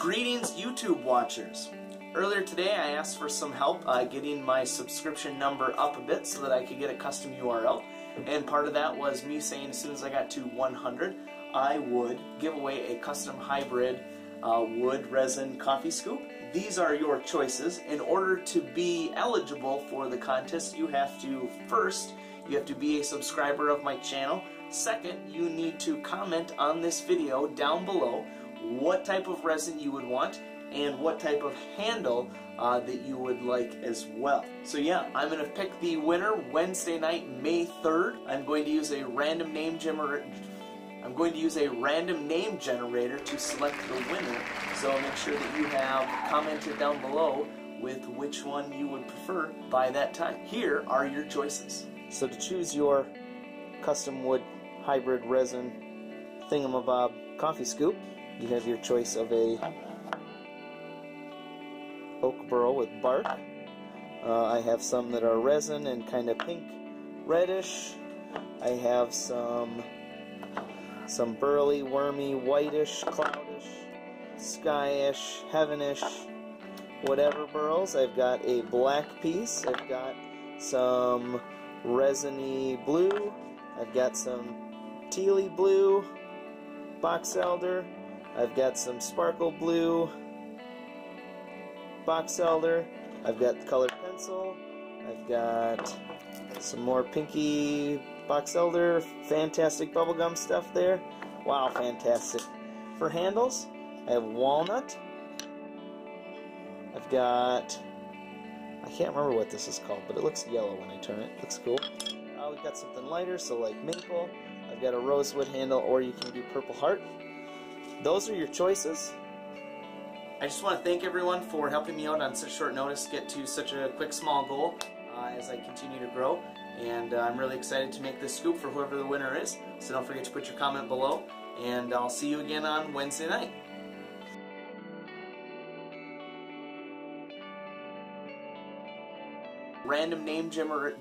Greetings, YouTube watchers. Earlier today I asked for some help getting my subscription number up a bit so that I could get a custom URL, and part of that was me saying as soon as I got to 100 I would give away a custom hybrid wood resin coffee scoop. These are your choices. In order to be eligible for the contest, you have to first be a subscriber of my channel. Second, you need to comment on this video down below what type of resin you would want and what type of handle that you would like as well. So yeah, I'm going to pick the winner Wednesday night, May 3rd. I'm going to use a random name generator to select the winner, so make sure that you have commented down below with which one you would prefer by that time. Here are your choices. So to choose your custom wood hybrid resin thingamabob coffee scoop, you have your choice of a oak burl with bark. I have some that are resin and kind of pink reddish. I have some burly, wormy, whitish, cloudish, skyish, heavenish, whatever burls. I've got a black piece. I've got some resiny blue. I've got some tealy blue, box elder. I've got some sparkle blue, box elder. I've got colored pencil. I've got some more pinky box elder. Fantastic bubblegum stuff there. Wow, fantastic. For handles, I have walnut. I've got, I can't remember what this is called, but it looks yellow when I turn it. It looks cool. We've got something lighter, so like maple. I've got a rosewood handle, or you can do purple heart. Those are your choices. I just want to thank everyone for helping me out on such short notice get to such a quick small goal as I continue to grow, and I'm really excited to make this scoop for whoever the winner is, so don't forget to put your comment below, and I'll see you again on Wednesday night. Random name generator.